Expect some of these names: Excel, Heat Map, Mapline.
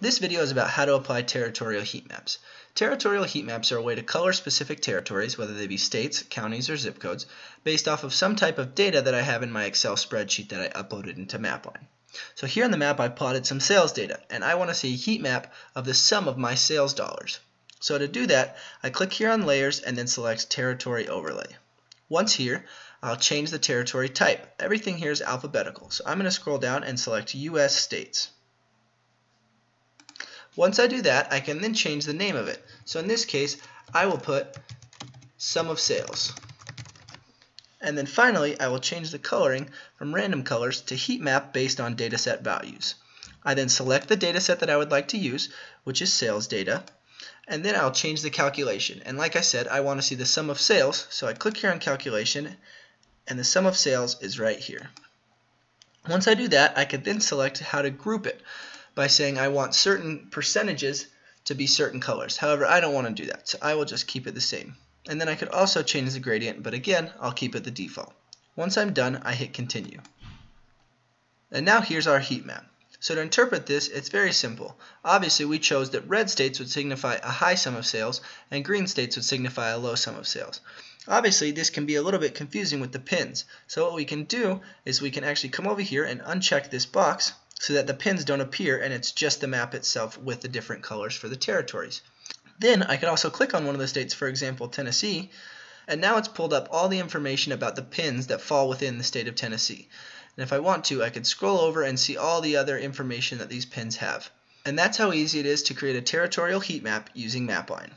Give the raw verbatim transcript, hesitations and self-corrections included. This video is about how to apply territorial heat maps. Territorial heat maps are a way to color specific territories, whether they be states, counties, or zip codes, based off of some type of data that I have in my Excel spreadsheet that I uploaded into Mapline. So here on the map I plotted some sales data, and I want to see a heat map of the sum of my sales dollars. So to do that, I click here on Layers and then select Territory Overlay. Once here, I'll change the territory type. Everything here is alphabetical, so I'm going to scroll down and select U S states. Once I do that, I can then change the name of it. So in this case, I will put sum of sales. And then finally, I will change the coloring from random colors to heat map based on dataset values. I then select the dataset that I would like to use, which is sales data, and then I'll change the calculation. And like I said, I want to see the sum of sales, so I click here on calculation, and the sum of sales is right here. Once I do that, I can then select how to group it by saying I want certain percentages to be certain colors. However, I don't want to do that, so I will just keep it the same. And then I could also change the gradient, but again, I'll keep it the default. Once I'm done, I hit continue. And now here's our heat map. So to interpret this, it's very simple. Obviously, we chose that red states would signify a high sum of sales, and green states would signify a low sum of sales. Obviously, this can be a little bit confusing with the pins. So what we can do is we can actually come over here and uncheck this box, so that the pins don't appear and it's just the map itself with the different colors for the territories. Then I could also click on one of the states, for example Tennessee, and now it's pulled up all the information about the pins that fall within the state of Tennessee. And if I want to, I could scroll over and see all the other information that these pins have. And that's how easy it is to create a territorial heat map using Mapline.